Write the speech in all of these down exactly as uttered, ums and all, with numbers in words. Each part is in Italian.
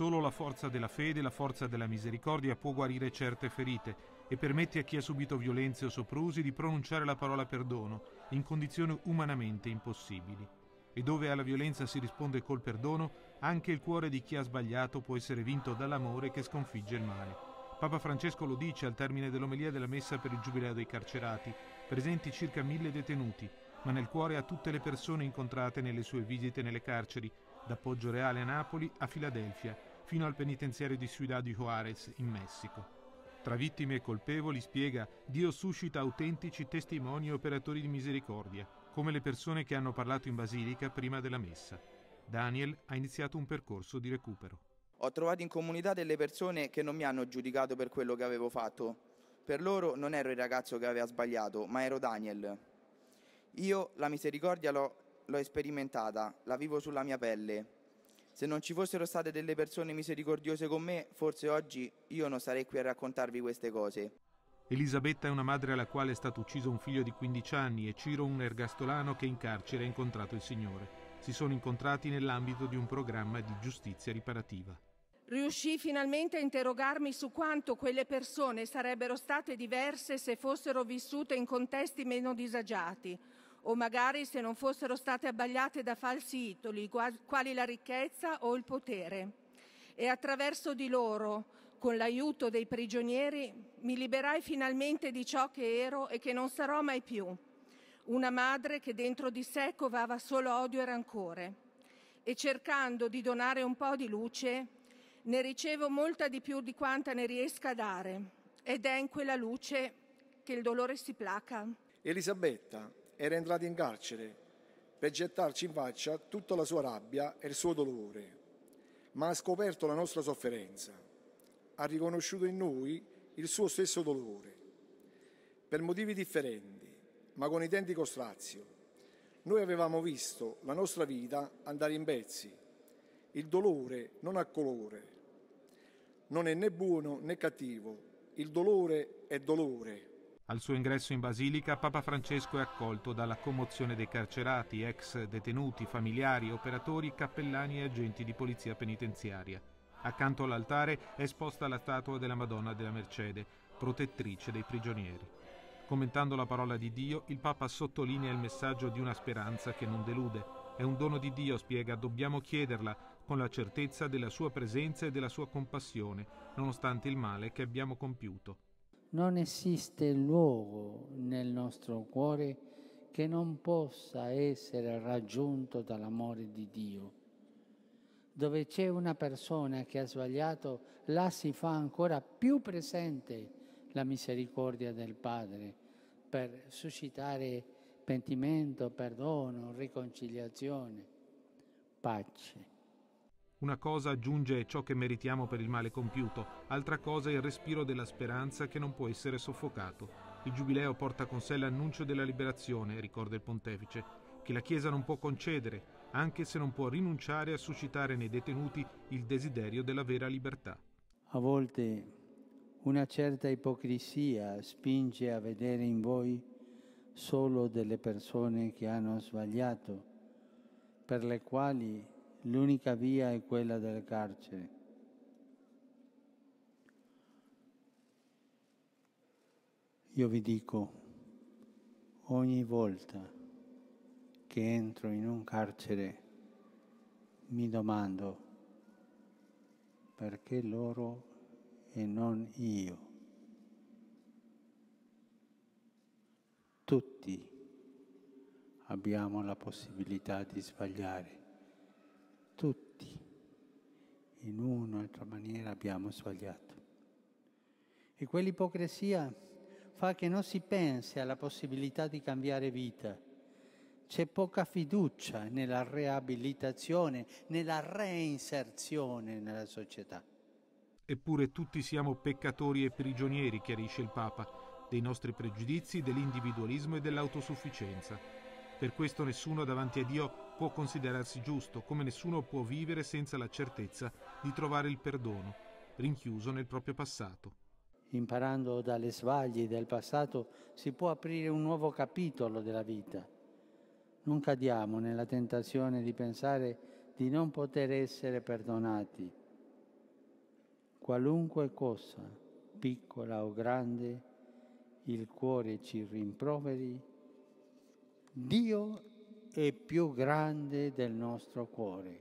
Solo la forza della fede, la forza della misericordia può guarire certe ferite e permette a chi ha subito violenze o soprusi di pronunciare la parola perdono in condizioni umanamente impossibili. E dove alla violenza si risponde col perdono, anche il cuore di chi ha sbagliato può essere vinto dall'amore che sconfigge il male. Papa Francesco lo dice al termine dell'omelia della messa per il Giubileo dei carcerati, presenti circa mille detenuti, ma nel cuore a tutte le persone incontrate nelle sue visite nelle carceri, da Poggio Reale a Napoli a Filadelfia, fino al penitenziario di Ciudad Juárez in Messico. Tra vittime e colpevoli, spiega, Dio suscita autentici testimoni e operatori di misericordia, come le persone che hanno parlato in basilica prima della messa. Daniel ha iniziato un percorso di recupero. Ho trovato in comunità delle persone che non mi hanno giudicato per quello che avevo fatto. Per loro non ero il ragazzo che aveva sbagliato, ma ero Daniel. Io la misericordia l'ho L'ho sperimentata, la vivo sulla mia pelle. Se non ci fossero state delle persone misericordiose con me, forse oggi io non sarei qui a raccontarvi queste cose. Elisabetta è una madre alla quale è stato ucciso un figlio di quindici anni e Ciro un ergastolano che in carcere ha incontrato il Signore. Si sono incontrati nell'ambito di un programma di giustizia riparativa. Riuscii finalmente a interrogarmi su quanto quelle persone sarebbero state diverse se fossero vissute in contesti meno disagiati, o magari se non fossero state abbagliate da falsi idoli, quali la ricchezza o il potere. E attraverso di loro, con l'aiuto dei prigionieri, mi liberai finalmente di ciò che ero e che non sarò mai più. Una madre che dentro di sé covava solo odio e rancore. E cercando di donare un po' di luce, ne ricevo molta di più di quanta ne riesca a dare. Ed è in quella luce che il dolore si placa. Elisabetta era entrata in carcere per gettarci in faccia tutta la sua rabbia e il suo dolore, ma ha scoperto la nostra sofferenza, ha riconosciuto in noi il suo stesso dolore, per motivi differenti, ma con identico strazio. Noi avevamo visto la nostra vita andare in pezzi, il dolore non ha colore, non è né buono né cattivo, il dolore è dolore. Al suo ingresso in Basilica, Papa Francesco è accolto dalla commozione dei carcerati, ex detenuti, familiari, operatori, cappellani e agenti di polizia penitenziaria. Accanto all'altare è esposta la statua della Madonna della Mercede, protettrice dei prigionieri. Commentando la parola di Dio, il Papa sottolinea il messaggio di una speranza che non delude. È un dono di Dio, spiega, dobbiamo chiederla con la certezza della sua presenza e della sua compassione, nonostante il male che abbiamo compiuto. Non esiste luogo nel nostro cuore che non possa essere raggiunto dall'amore di Dio. Dove c'è una persona che ha sbagliato, là si fa ancora più presente la misericordia del Padre per suscitare pentimento, perdono, riconciliazione, pace. Una cosa, aggiunge, è ciò che meritiamo per il male compiuto, altra cosa è il respiro della speranza che non può essere soffocato. Il Giubileo porta con sé l'annuncio della liberazione, ricorda il Pontefice, che la Chiesa non può concedere, anche se non può rinunciare a suscitare nei detenuti il desiderio della vera libertà. A volte una certa ipocrisia spinge a vedere in voi solo delle persone che hanno sbagliato, per le quali l'unica via è quella del carcere. Io vi dico, ogni volta che entro in un carcere mi domando perché loro e non io. Tutti abbiamo la possibilità di sbagliare. Tutti, in una o altra maniera, abbiamo sbagliato. E quell'ipocrisia fa che non si pensi alla possibilità di cambiare vita. C'è poca fiducia nella riabilitazione, nella reinserzione nella società. Eppure tutti siamo peccatori e prigionieri, chiarisce il Papa, dei nostri pregiudizi, dell'individualismo e dell'autosufficienza. Per questo nessuno davanti a Dio può considerarsi giusto, come nessuno può vivere senza la certezza di trovare il perdono, rinchiuso nel proprio passato. Imparando dalle sbagli del passato si può aprire un nuovo capitolo della vita. Non cadiamo nella tentazione di pensare di non poter essere perdonati. Qualunque cosa, piccola o grande, il cuore ci rimproveri, Dio è più grande del nostro cuore.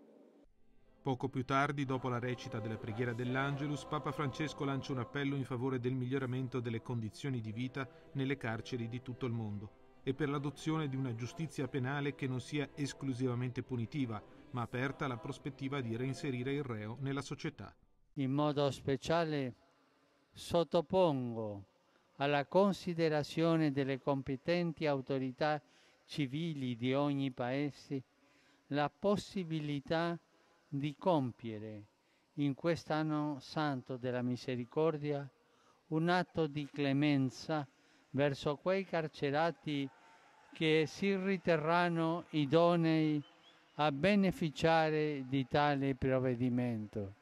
Poco più tardi, dopo la recita della preghiera dell'Angelus, Papa Francesco lancia un appello in favore del miglioramento delle condizioni di vita nelle carceri di tutto il mondo e per l'adozione di una giustizia penale che non sia esclusivamente punitiva, ma aperta alla prospettiva di reinserire il reo nella società. In modo speciale sottopongo alla considerazione delle competenti autorità civili di ogni paese la possibilità di compiere in quest'anno santo della misericordia un atto di clemenza verso quei carcerati che si riterranno idonei a beneficiare di tale provvedimento.